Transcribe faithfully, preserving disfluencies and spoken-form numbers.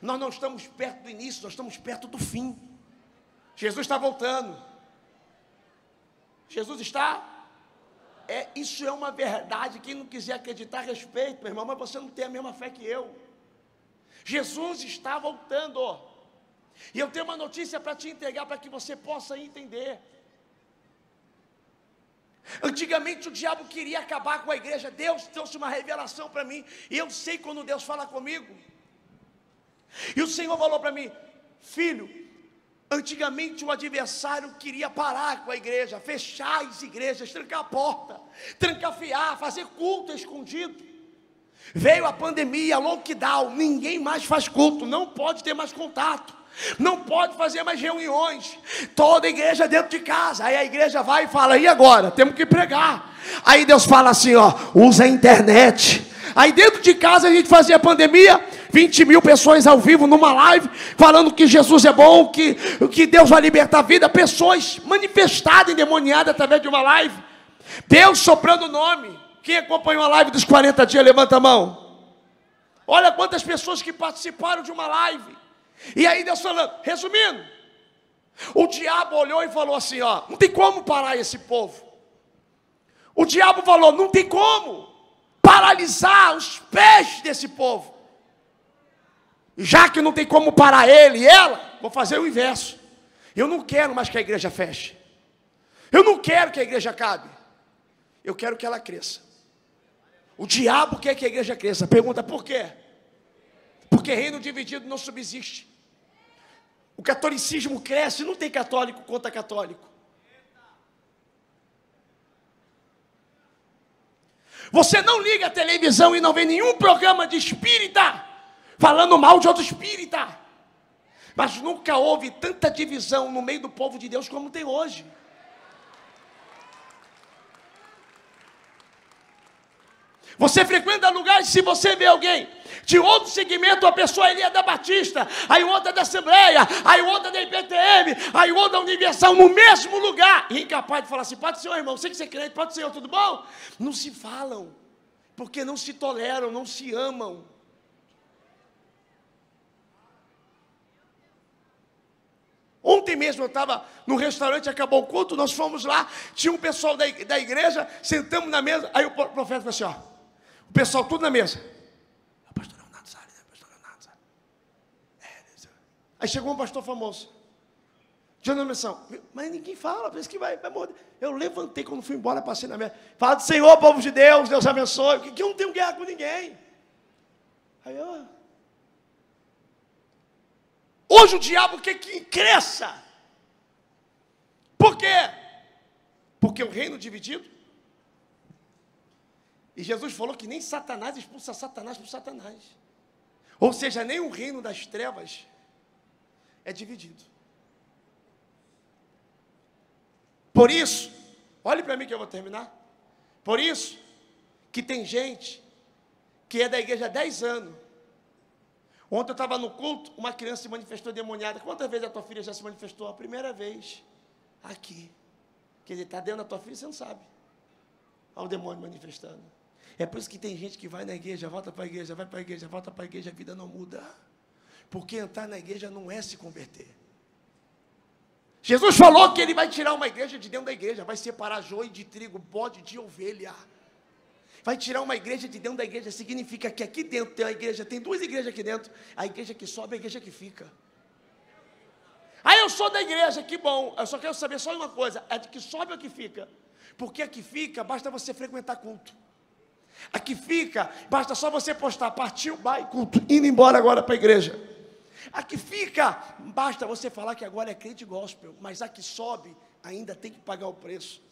Nós não estamos perto do início, nós estamos perto do fim. Jesus está voltando. Jesus está... É, isso é uma verdade, quem não quiser acreditar, respeito, meu irmão, mas você não tem a mesma fé que eu. Jesus está voltando. E eu tenho uma notícia para te entregar, para que você possa entender. Antigamente o diabo queria acabar com a igreja. Deus trouxe uma revelação para mim, e eu sei quando Deus fala comigo. E o Senhor falou para mim: filho, antigamente o adversário queria parar com a igreja, fechar as igrejas, trancar a porta, trancafiar, fazer culto escondido. Veio a pandemia, lockdown, ninguém mais faz culto, não pode ter mais contato, não pode fazer mais reuniões, toda a igreja dentro de casa. Aí a igreja vai e fala: e agora? Temos que pregar. Aí Deus fala assim, ó, usa a internet. Aí dentro de casa a gente fazia a pandemia, vinte mil pessoas ao vivo numa live, falando que Jesus é bom, que, que Deus vai libertar a vida, pessoas manifestadas, endemoniadas através de uma live, Deus soprando o nome. Quem acompanhou a live dos quarenta dias, levanta a mão. Olha quantas pessoas que participaram de uma live. E aí Deus falando, resumindo, o diabo olhou e falou assim, ó, não tem como parar esse povo. O diabo falou, não tem como paralisar os pés desse povo. Já que não tem como parar ele e ela, vou fazer o inverso. Eu não quero mais que a igreja feche. Eu não quero que a igreja acabe. Eu quero que ela cresça. O diabo quer que a igreja cresça. Pergunta por quê? Porque reino dividido não subsiste. O catolicismo cresce, não tem católico contra católico. Você não liga a televisão e não vê nenhum programa de espírita falando mal de outro espírita, mas nunca houve tanta divisão no meio do povo de Deus como tem hoje. Você frequenta lugares, se você vê alguém de outro segmento, a pessoa ele é da Batista, aí outra da Assembleia, aí outra da I P T M, aí outra da Universal, no mesmo lugar, e incapaz de falar assim, pode ser, irmão, sei que você é crente, pode ser, tudo bom? Não se falam, porque não se toleram, não se amam. Ontem mesmo eu estava no restaurante, acabou o culto, nós fomos lá, tinha um pessoal da, da igreja, sentamos na mesa, aí o profeta falou assim, ó, o pessoal tudo na mesa. O pastor Leonardo Sale, o pastor Leonardo Sale. É, aí chegou um pastor famoso, de uma missão, mas ninguém fala, pensa que vai, vai morrer. Eu levantei quando fui embora, passei na mesa, fala do Senhor, povo de Deus, Deus abençoe, que, que eu não tenho guerra com ninguém. Aí eu... Hoje o diabo quer que cresça. Por quê? Porque o reino dividido. E Jesus falou que nem Satanás expulsa Satanás por Satanás. Ou seja, nem o reino das trevas é dividido. Por isso, olhe para mim que eu vou terminar. Por isso que tem gente que é da igreja há dez anos. Ontem eu estava no culto, uma criança se manifestou demoniada. Quantas vezes a tua filha já se manifestou? A primeira vez, aqui. Quer dizer, está dentro da tua filha, você não sabe. Olha o demônio manifestando. É por isso que tem gente que vai na igreja, volta para a igreja, vai para a igreja, volta para a igreja, a vida não muda. Porque entrar na igreja não é se converter. Jesus falou que ele vai tirar uma igreja de dentro da igreja, vai separar joio de trigo, bode de ovelha. Vai tirar uma igreja de dentro da igreja, significa que aqui dentro tem uma igreja, tem duas igrejas aqui dentro, a igreja que sobe e a igreja que fica. Ah, eu sou da igreja, que bom, eu só quero saber só uma coisa, é de que sobe ou que fica? Porque a que fica, basta você frequentar culto. A que fica, basta só você postar, partiu, vai, culto, indo embora agora para a igreja. A que fica, basta você falar que agora é crente gospel, mas a que sobe, ainda tem que pagar o preço.